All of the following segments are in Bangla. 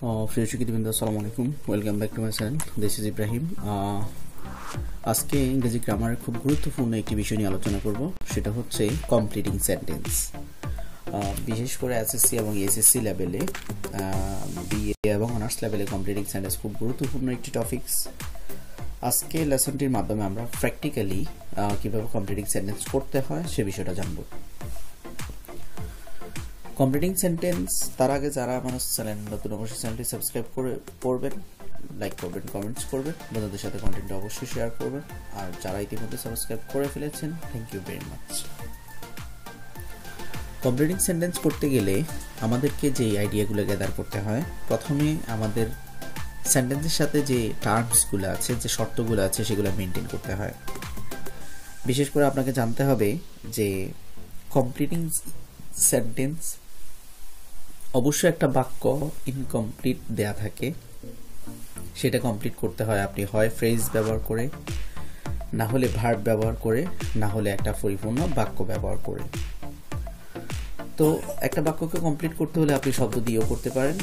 প্রিয় শিক্ষার্থীবৃন্দ আসসালামু আলাইকুম, welcome back to my channel. This is Ibrahim. আজকে ইংরেজি গ্রামারের খুব গুরুত্বপূর্ণ একটি বিষয় নিয়ে আলোচনা করব, সেটা হচ্ছে কমপ্লিটিং সেন্টেন্স। বিশেষ করে এসএসসি এবং এইচএসসি লেভেলে, বিএ এবং অনার্স লেভেলে কমপ্লিটিং সেন্টেন্স খুব গুরুত্বপূর্ণ একটি টপিকস। আজকে লেসনটির মাধ্যমে আমরা প্র্যাকটিক্যালি কীভাবে কমপ্লিটিং সেন্টেন্স করতে হয় সে বিষয়টা জানব। কমপ্লিটিং সেন্টেন্স, তার আগে যারা আমার চ্যানেল নতুন অবশ্যই চ্যানেলটি সাবস্ক্রাইব করবেন, লাইক করবেন, কমেন্টস করবেন, বন্ধুদের সাথে কন্টেন্টটা অবশ্যই শেয়ার করবেন। আর যারা ইতিমধ্যে সাবস্ক্রাইব করে ফেলেছেন, thank you very much. Completing sentence করতে গেলে আমাদেরকে যে আইডিয়াগুলো গ্যাদার করতে হয়, প্রথমে আমাদের সেন্টেন্সের সাথে যে টার্মসগুলো আছে, যে শর্তগুলো আছে, সেগুলো মেনটেন করতে হয়। বিশেষ করে আপনাকে জানতে হবে যে কমপ্লিটিং সেন্টেন্স অবশ্যই একটা বাক্য ইনকমপ্লিট দেয়া থাকে, সেটা কমপ্লিট করতে হয় আপনি হয় ফ্রেজ ব্যবহার করে, না হলে ভার্ব ব্যবহার করে, না হলে একটা পরিপূর্ণ বাক্য ব্যবহার করে। তো একটা বাক্যকে কমপ্লিট করতে হলে আপনি শব্দ দিয়েও করতে পারেন,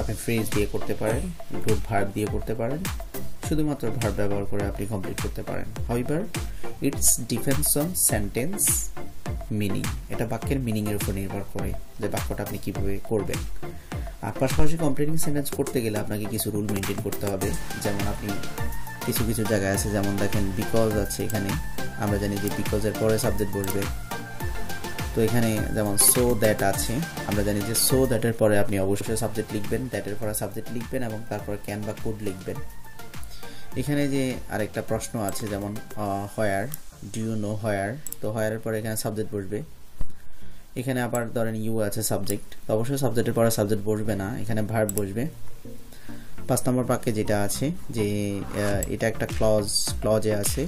আপনি ফ্রেজ দিয়ে করতে পারেন, গ্রুপ ভার্ব দিয়ে করতে পারেন, শুধুমাত্র ভার্ব ব্যবহার করে আপনি কমপ্লিট করতে পারেন। However it's depends on sentence meaning, এটা বাক্যের মিনিংয়ের উপর নির্ভর করে যে বাক্যটা আপনি কীভাবে করবেন। আর পাশাপাশি কমপ্লিটিং সেন্টেন্স করতে গেলে আপনাকে কিছু রুল মেনটেন করতে হবে। যেমন আপনি কিছু কিছু জায়গায় আছে, যেমন দেখেন বিকজ আছে, এখানে আমরা জানি যে বিকজের পরে সাবজেক্ট বসবে। তো এখানে যেমন সো দ্যাট আছে, আমরা জানি যে সো দ্যাটের পরে আপনি অবশ্যই সাবজেক্ট লিখবেন, দ্যাটের পরে সাবজেক্ট লিখবেন এবং তারপর ক্যান বা কুড লিখবেন। এখানে যে আরেকটা প্রশ্ন আছে, যেমন where, do you know where, তো হোয়ারের পরে এখানে সাবজেক্ট বসবে। এখানে আবার ধরেন ইউ আছে সাবজেক্ট, তো অবশ্যই সাবজেক্টের পরে সাবজেক্ট বসবে না, এখানে ভার্ব বসবে। 5 নম্বর বাক্যে যেটা আছে যে এটা একটা ক্লজে আছে,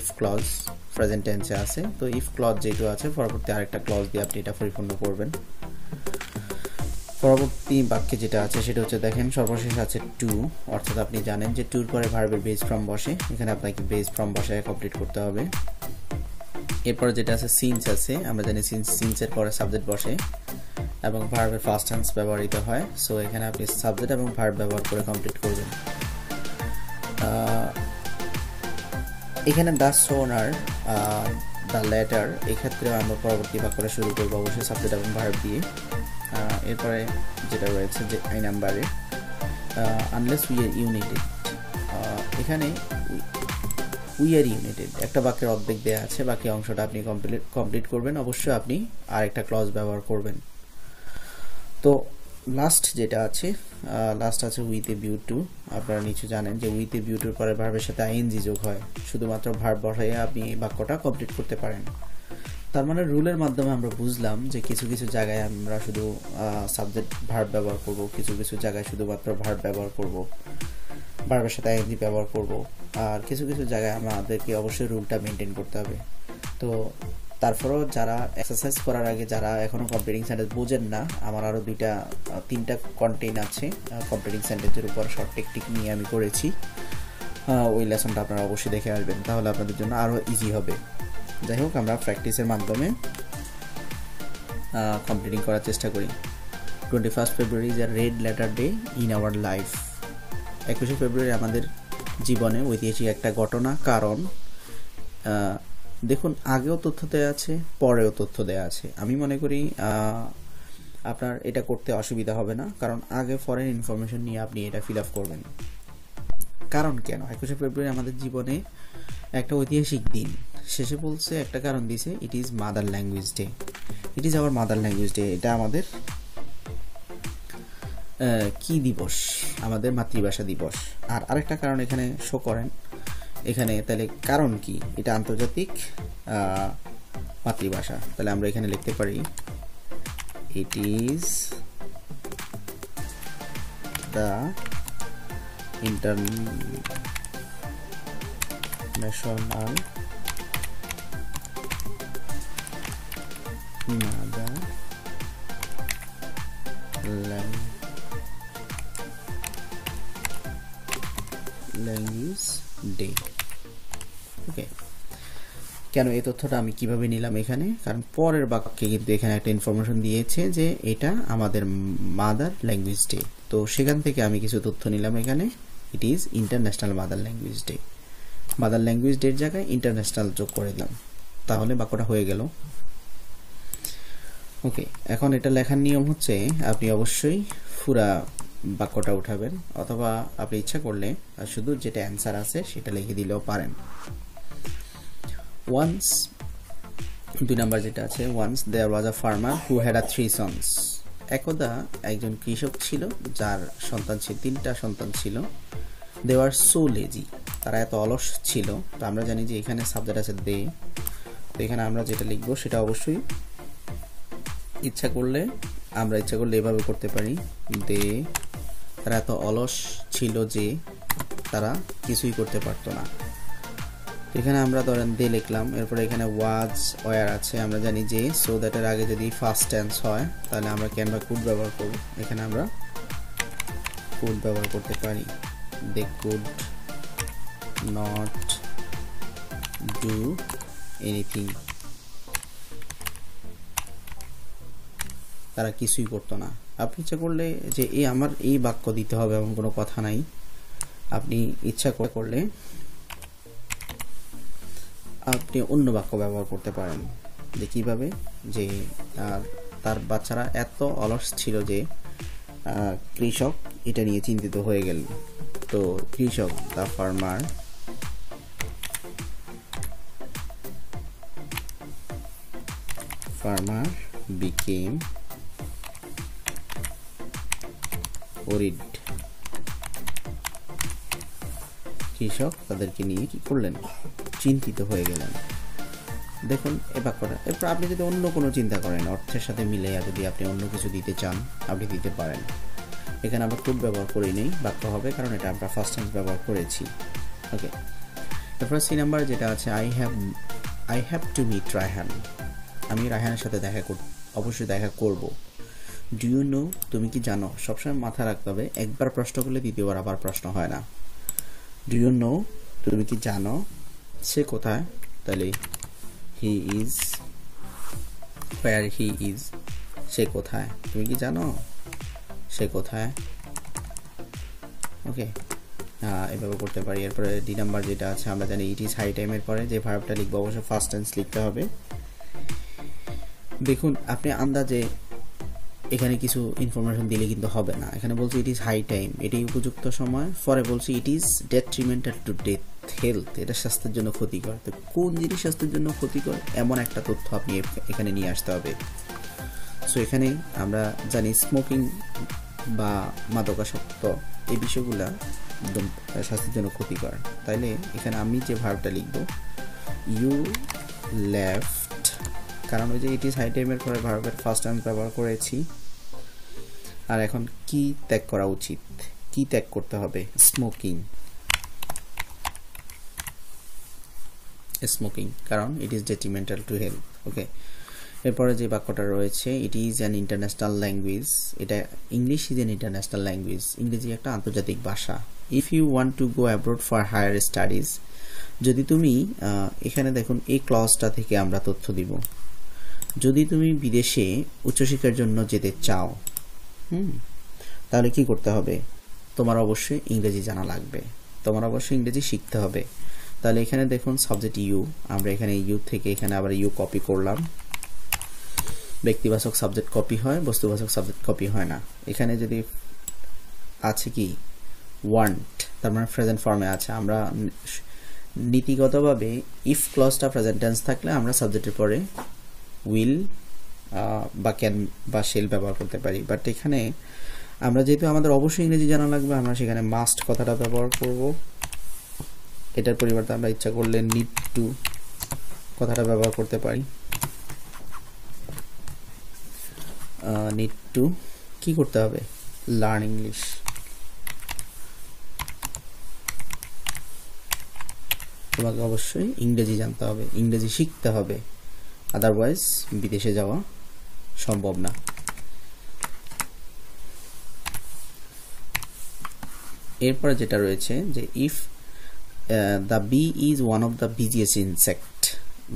ইফ ক্লজ প্রেজেন্ট টেন্সে আছে, তো ইফ ক্লজ যেহেতু আছে পরবর্তী আরেকটা ক্লজ দিয়ে আপনি এটা পরিপূর্ণ করবেন। পরবর্তী বাক্যে যেটা আছে সেটা হচ্ছে দেখেন সর্বশেষ আছে টু, অর্থাৎ আপনি জানেন যে টুর পরে ভার্বের বেস ফর্ম বসে, এখানে আপনাকে বেস ফর্ম বসায় কমপ্লিট করতে হবে। এরপরে যেটা আছে সিন্স আছে, আমরা জানি সিন্সের পরে সাবজেক্ট বসে এবং ভার্বের ফার্স্ট টেন্স ব্যবহৃত হয়, সো এখানে আপনি সাবজেক্ট এবং ভার্ব ব্যবহার করে কমপ্লিট করবেন। এখানে দ্য সোনার, দ্য লেটার, এক্ষেত্রে আমরা পরবর্তী বাক্যটা শুরু করবো অবশ্যই সাবজেক্ট এবং ভার্ব দিয়ে। এরপরে যেটা রয়েছে যে এই নাম্বারে আনলেস উই আর ইউনাইটেড, এখানে উই আর ইউনাইটেড একটা বাক্যের অর্ধেক দেওয়া আছে, বাকি অংশটা আপনি কমপ্লিট করবেন, অবশ্যই আপনি আরেকটা ক্লজ ব্যবহার করবেন। তো লাস্ট যেটা আছে, লাস্ট আছে উইথ এ ভিউ টু, আপনারা নিচে জানেন যে উইথ এ ভিউ টুর পরে ভার্বের সাথে আইএনজি যোগ হয়, শুধুমাত্র ভার্ব বসায় আপনি এই বাক্যটা কমপ্লিট করতে পারেন। তার মানে রুলের মাধ্যমে আমরা বুঝলাম যে কিছু কিছু জায়গায় আমরা শুধু সাবজেক্ট ভার্ব ব্যবহার করব, কিছু কিছু জায়গায় শুধুমাত্র ভার্ব ব্যবহার করব, ভার্বের সাথে আইএনজি ব্যবহার করব, আর কিছু কিছু জায়গায় আমাদেরকে অবশ্যই রুলটা মেনটেন করতে হবে। তো তারপরেও যারা এক্সারসাইজ করার আগে যারা এখনও কমপ্লিটিং সেন্টেন্স বোঝেন না, আমার আরও 2-3টা কন্টেন্ট আছে কমপ্লিটিং সেন্টেন্সের উপর শর্ট টেকনিক নিয়ে আমি করেছি, ওই লেসনটা আপনারা অবশ্যই দেখে আসবেন, তাহলে আপনাদের জন্য আরও ইজি হবে। যাই হোক, আমরা প্র্যাকটিসের মাধ্যমে কমপ্লিটিং করার চেষ্টা করি। 21 February is a red letter day in our life, 21শে ফেব্রুয়ারি আমাদের জীবনে ঐতিহাসিক একটা ঘটনা। কারণ দেখুন, আগেও তথ্য দেওয়া আছে, পরেও তথ্য দেওয়া আছে, আমি মনে করি আপনার এটা করতে অসুবিধা হবে না, কারণ আগে ফরেন ইনফরমেশন নিয়ে আপনি এটা ফিল আপ করবেন। কারণ কেন 21শে ফেব্রুয়ারি আমাদের জীবনে একটা ঐতিহাসিক দিন, শেষে বলছে একটা কারণ দিয়েছে, it is mother language day, it is our mother language day, এটা আমাদের কি দিবস, আমাদের মাতৃভাষা দিবস। আর আরেকটা কারণ এখানে শো করেন, এখানে তাহলে কারণ কি, এটা আন্তর্জাতিক মাতৃভাষা, তাহলে আমরা এখানে লিখতে পারি it is the international mother language day. Okay, কেন এই তথ্যটা আমি কিভাবে নিলাম এখানে, কারণ পরের বাক্যে কিন্তু এখানে একটা ইনফরমেশন দিয়েছে যে এটা আমাদের মাদার ল্যাঙ্গুয়েজ ডে। তো সেখান থেকে আমি কিছু তথ্য নিলাম এখানে। It is international mother language day, mother language ডের জায়গায় ইন্টারন্যাশনাল যোগ করে দিলাম, তাহলে বাক্যটা হয়ে গেল। ওকে, এখন এটা লেখার নিয়ম হচ্ছে আপনি অবশ্যই পুরা বাক্যটা উঠাবেন, অথবা আপনি ইচ্ছা করলে শুধু যেটা অ্যান্সার আছে সেটা লিখে দিলেও পারেন। ওয়ান্স, দুই নাম্বার যেটা আছে, once there was a farmer who had a 3 sons, একদা একজন কৃষক ছিল যার সন্তান ছিল 3টা সন্তান ছিল। দে আর সো লেজি, তারা এত অলস ছিল। তো আমরা জানি যে এখানে সাবজেক্ট আছে দে, তো এখানে আমরা যেটা লিখবো সেটা অবশ্যই ইচ্ছা করলে আমরা এভাবে করতে পারি, দে তারা এত অলস ছিল যে তারা কিছুই করতে পারতো না। এখানে আমরা ধরেন দে লিখলাম, এরপরে এখানে ওয়াজ ওয়ার আছে, আমরা জানি যে সো দ্যাটের আগে যদি ফার্স্ট টেন্স হয় তাহলে আমরা ক্যানভা কুড ব্যবহার করব। এখানে আমরা কুড ব্যবহার করতে পারি, they could not do anything, তারা কিছুই করতো না। আপনি ইচ্ছা করলে যে এই আমার এই বাক্য দিতে হবে এমন কোনো কথা নাই, আপনি ইচ্ছা করলে আপনি অন্য বাক্য ব্যবহার করতে পারেন, যে কীভাবে যে তার বাচ্চারা এত অলস ছিল যে কৃষক এটা নিয়ে চিন্তিত হয়ে গেল। তো কৃষক দ্য ফার্মার became worried, কৃষক তাদেরকে নিয়ে কি করলেন, চিন্তিত হয়ে গেলেন। দেখুন এ বাক্যটা, এরপর আপনি যদি অন্য কোনো চিন্তা করেন অর্থের সাথে মিলে যদি আপনি অন্য কিছু দিতে চান আপনি দিতে পারেন। এখানে আমরা খুব ব্যবহার করি নেই, বাক্য হবে, কারণ এটা আমরা ফার্স্ট টাইম ব্যবহার করেছি। ওকে, এরপর সি নাম্বার যেটা আছে, I have to meet Raihan, আমি রায়হানের সাথে অবশ্যই দেখা করব। ডু ইউ নো, তুমি কি জানো, সবসময় মাথা রাখতে হবে একবার প্রশ্ন করলে দ্বিতীয়বার আবার প্রশ্ন হয় না। ডু ইউ নো, তুমি কি জানো, সে কোথায়, তাহলে he is where, he is সে কোথায়, তুমি কি জানো সে কোথায়। ওকে, এভাবে করতে পারি। এরপরে ডি নাম্বার যেটা আছে, আমরা জানি ইট ইজ হাই টাইমের পরে যে ভার্বটা লিখবো অবশ্যই ফার্স্ট টেন্স লিখতে হবে। দেখুন আপনি আন্দাজে এখানে কিছু ইনফরমেশন দিলে কিন্তু হবে না। এখানে বলছি ইট ইজ হাই টাইম, এটাই উপযুক্ত সময়, পরে বলছি it is detrimental to death, health, এটা স্বাস্থ্যের জন্য ক্ষতিকর। তো কোন জিনিস স্বাস্থ্যের জন্য ক্ষতিকর এমন একটা তথ্য আপনি এখানে নিয়ে আসতে হবে। সো এখানে আমরা জানি স্মোকিং বা মাদকাসক্ত এই বিষয়গুলো একদম স্বাস্থ্যের জন্য ক্ষতিকর, তাইলে এখানে আমি যে ভার্বটা লিখব ইউ লেফট, কারণ ওই যে ইট ইজ হাই টাইমের পরে ভার্বের ফার্স্ট টাইম ব্যবহার করেছি। আর এখন কি ত্যাগ করা উচিত, কি ত্যাগ করতে হবে, স্মোকিং, কারণ it is detrimental to health. Okay, এরপরে যে বাক্যটা রয়েছে, it is an international language, এটা English is an international language, ইংরেজি একটা আন্তর্জাতিক ভাষা। If you want to go abroad for higher studies, যদি তুমি এখানে দেখুন এই ক্লজটা থেকে আমরা তথ্য দিব, যদি তুমি বিদেশে উচ্চশিক্ষার জন্য যেতে চাও, তাহলে কি করতে হবে, তোমার অবশ্যই ইংরেজি জানা লাগবে, তোমার অবশ্যই ইংরেজি শিখতে হবে। তাহলে এখানে দেখুন সাবজেক্ট ইউ, আমরা এখানে ইউ থেকে এখানে আবার ইউ কপি করলাম, ব্যক্তিবাচক সাবজেক্ট কপি হয়, বস্তুবাচক সাবজেক্ট কপি হয় না। এখানে যদি আছে কি ওয়ান্ট, তার মানে প্রেজেন্ট ফর্মে আছে। আমরা নীতিগতভাবে ইফ ক্লজটা প্রেজেন্ট টেন্স থাকলে আমরা সাবজেক্টের পরে উইল বা ক্যান বা শেল ব্যবহার করতে পারি, বাট এখানে আমরা যেহেতু আমাদের অবশ্যই ইংরেজি জানা লাগবে, আমরা সেখানে মাস্ট কথাটা ব্যবহার করব। এটার পরিবর্তে আমরা ইচ্ছা করলে নিড টু কথাটা ব্যবহার করতে পারি। নিড টু কি করতে হবে, লার্ন ইংলিশ, তোমাকে অবশ্যই ইংরেজি জানতে হবে, ইংরেজি শিখতে হবে, আদারওয়াইজ বিদেশে যাওয়া সম্ভব না। এরপরে যেটা রয়েছে যে if the bee is one of the busiest insect,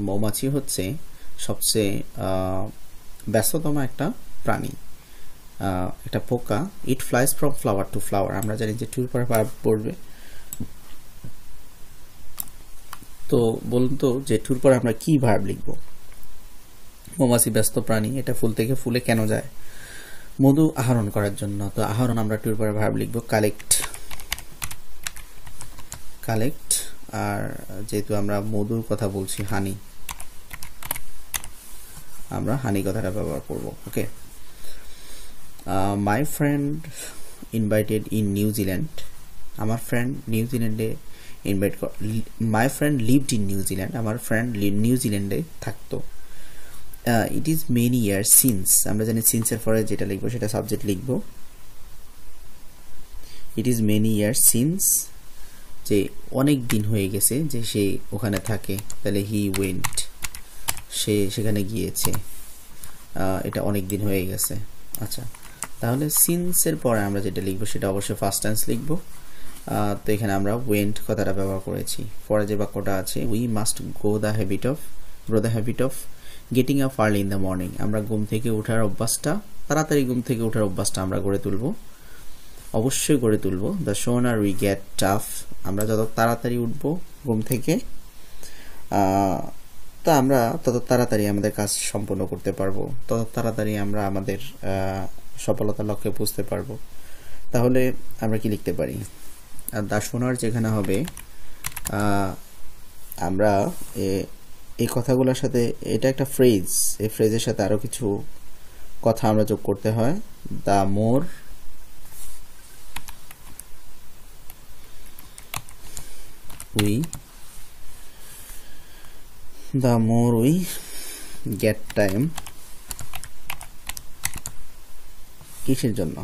মৌমাছি হচ্ছে সবচেয়ে ব্যস্ততম একটা প্রাণী, একটা পোকা it flies from flower to flower আমরা জানি যে টুর পরে ভার্ব পড়বে তো বলুন তো যে টুর পরে আমরা কি ভার্ব লিখব মৌমাছি ব্যস্ত প্রাণী এটা ফুল থেকে ফুলে কেন যায় মধু আহরণ করার জন্য তো আহরণ আমরা টুর পরে ভার্ব লিখব কালেক্ট কালেক্ট আর যেহেতু আমরা মধুর কথা বলছি হানি আমরা হানি কথাটা ব্যবহার করব ওকে my friend invited in New Zealand আমার friend New Zealand A invite my friend lived in New Zealand আমার friend New Zealand এ থাকতো it is many years since আমরা জানি since এর পরে যেটা লিখবো সেটা সাবজেক্ট লিখবো it is many years since যে অনেক দিন হয়ে গেছে যে সে ওখানে থাকে তাহলে he went সে সেখানে গিয়েছে এটা অনেক দিন হয়ে গেছে আচ্ছা তাহলে since এর পরে আমরা যেটা লিখব সেটা অবশ্যই ফার্স্ট টেন্স লিখব তো এখানে আমরা went কথাটা ব্যবহার করেছি পরে যে বাক্যটা আছে we must grow the habit of getting up early in the morning আমরা ঘুম থেকে ওঠার অভ্যাসটা তাড়াতাড়ি ঘুম থেকে ওঠার অভ্যাসটা আমরা গড়ে তুলব অবশ্যই গড়ে তুলব the sooner we get up আমরা যত তাড়াতাড়ি উঠব ঘুম থেকে তা আমরা তত তাড়াতাড়ি আমাদের কাজ সম্পন্ন করতে পারবো তত তাড়াতাড়ি আমরা আমাদের সফলতার লক্ষ্যে পৌঁছতে পারবো তাহলে আমরা কি লিখতে পারি আর দাশনার যেখানে হবে আমরা এই কথাগুলোর সাথে এটা একটা ফ্রেজ এই ফ্রেজের সাথে আরো কিছু কথা আমরা যোগ করতে হয় the more we get time কিসের জন্য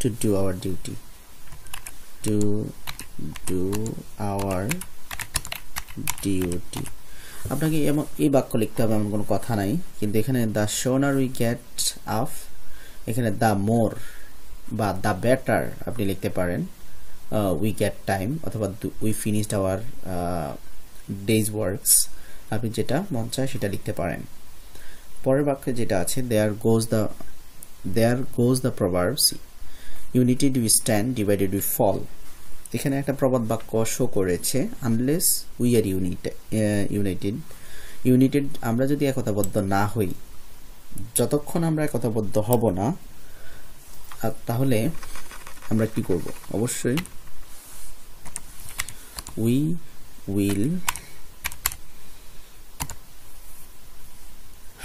to do our duty আপনাকে এই বাক্য লিখতে হবে এমন কোনো কথা নাই কিন্তু এখানে the sooner we get up এখানে the more বা the better আপনি লিখতে পারেন we get time অথবা we finished our day's works আপনি যেটা মন চায় সেটা লিখতে পারেন পরের বাক্যে যেটা আছে there goes the proverbs unity we stand divided we fall এখানে একটা প্রবাদ বাক্য শো করেছে unless we are united আমরা যদি একতাবদ্ধ না হই যতক্ষণ আমরা একতাবদ্ধ হব না তাহলে আমরা কি করব অবশ্যই we will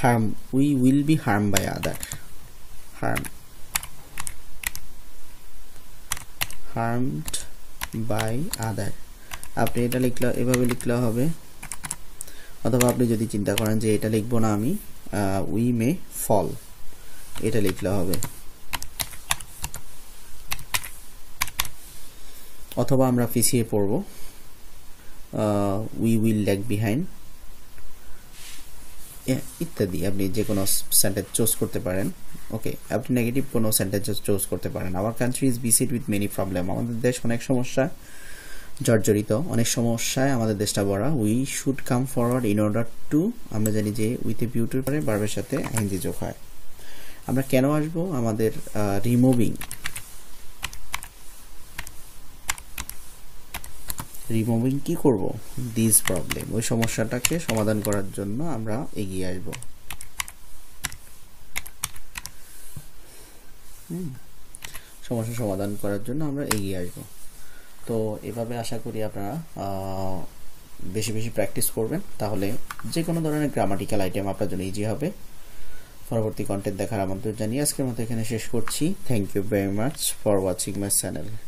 harm we will be harmed by others harmed by other আপনি এটা লিখলে এভাবে লিখলে হবে অথবা আপনি যদি চিন্তা করেন যে এটা লিখব না আমি we may fall এটা লিখলে হবে অথবা আমরা পিছিয়ে পড়ব we will lag behind ইত্যাদি আপনি যে কোনো সেন্টেন্স চুজ করতে পারেন ওকে আপনি নেগেটিভ কোনো সেন্টেন্স চুজ করতে পারেন our country is beset with many problem আমাদের দেশ অনেক সমস্যা জর্জরিত অনেক সমস্যায় আমাদের দেশটা বড় we should come forward in order to আমরা জানি যে উইথ এ ভিউ টু পরে ভার্বের সাথে আইএনজি যোগ হয় আমরা কেন আসব আমাদের রিমুভিং কি করব দিস প্রবলেম ওই সমস্যাটাকে সমাধান করার জন্য আমরা এগিয়ে আসব সমস্যা সমাধান করার জন্য আমরা এগিয়ে আসব তো এভাবে আশা করি আপনারা বেশি বেশি প্র্যাকটিস করবেন তাহলে যে কোনো ধরনের গ্রামাটিক্যাল আইটেম আপনাদের জন্য ইজি হবে পরবর্তী কন্টেন্ট দেখার আমন্ত্রণ জানিয়ে আজকের মতো এখানে শেষ করছি thank you very much for watching my channel